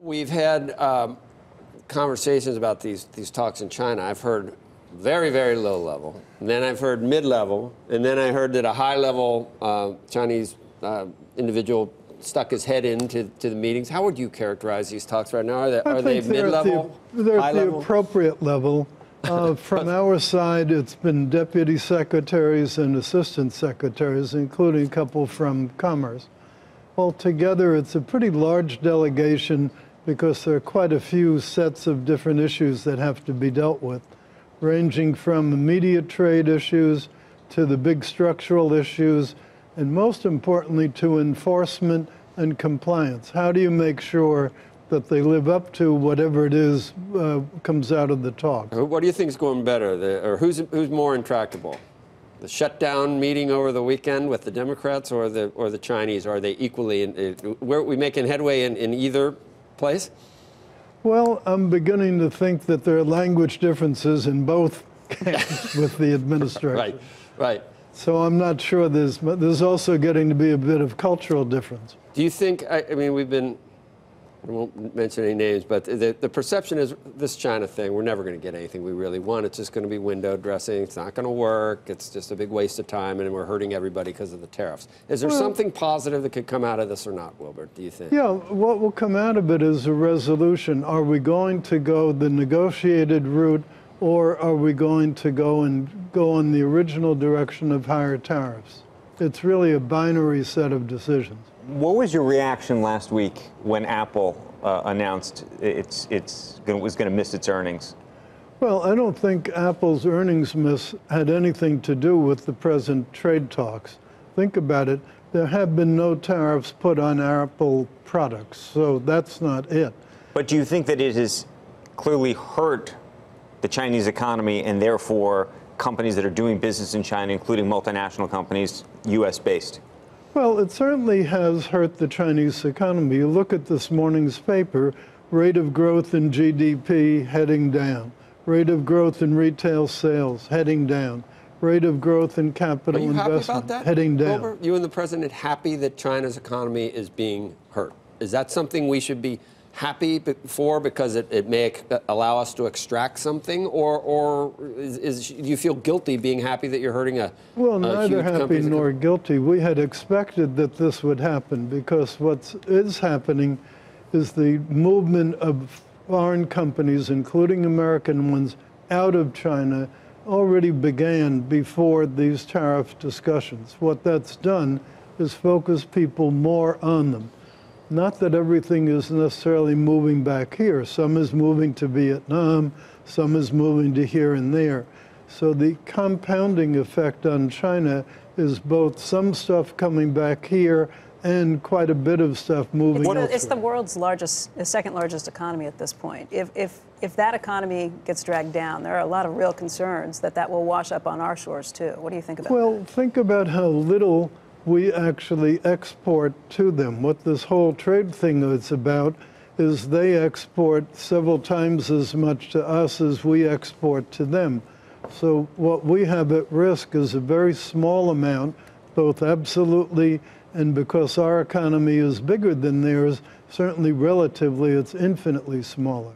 We've had conversations about these talks in China. I've heard very, very low level, and then I've heard mid-level, and then I heard that a high-level Chinese individual stuck his head into the meetings. How would you characterize these talks right now? Are they mid-level, high-level? They're the appropriate level. From our side, it's been deputy secretaries and assistant secretaries, including a couple from Commerce. Altogether, it's a pretty large delegation because there are quite a few sets of different issues that have to be dealt with, ranging from immediate trade issues to the big structural issues, and most importantly, to enforcement and compliance. How do you make sure that they live up to whatever it is comes out of the talk? What do you think is going better, or who's more intractable? The shutdown meeting over the weekend with the Democrats or the Chinese? Are they equally? Where are we making headway in either place? Well, I'm beginning to think that there are language differences in both camps with the administration. Right, right. So I'm not sure there's also getting to be a bit of cultural difference. Do you think, I mean, we've been, I won't mention any names, but the perception is this China thing, we're never going to get anything we really want. It's just going to be window dressing. It's not going to work. It's just a big waste of time, and we're hurting everybody because of the tariffs. Is there something positive that could come out of this or not, Wilbur, do you think? Yeah, what will come out of it is a resolution. Are we going to go the negotiated route, or are we going to go in the original direction of higher tariffs? It's really a binary set of decisions. What was your reaction last week when Apple announced it was going to miss its earnings? Well, I don't think Apple's earnings miss had anything to do with the present trade talks. Think about it. There have been no tariffs put on Apple products, so that's not it. But do you think that it has clearly hurt the Chinese economy, and therefore companies that are doing business in China, including multinational companies, U.S.-based? Well, it certainly has hurt the Chinese economy. You look at this morning's paper, rate of growth in GDP heading down, rate of growth in retail sales heading down, rate of growth in capital investment heading down. Wilbur, you and the president happy that China's economy is being hurt? Is that something we should be happy for because it may allow us to extract something, or do you feel guilty being happy that you're hurting a Well, neither happy nor guilty. We had expected that this would happen because what is happening is the movement of foreign companies, including American ones, out of China already began before these tariff discussions. What that's done is focus people more on them. Not that everything is necessarily moving back here. Some is moving to Vietnam, some is moving to here and there. So the compounding effect on China is both some stuff coming back here and quite a bit of stuff moving elsewhere. It's the world's second largest economy at this point. If that economy gets dragged down, there are a lot of real concerns that will wash up on our shores too. What do you think about that? Well, think about how little we actually export to them. What this whole trade thing is about is they export several times as much to us as we export to them. So what we have at risk is a very small amount, both absolutely and because our economy is bigger than theirs, certainly relatively it's infinitely smaller.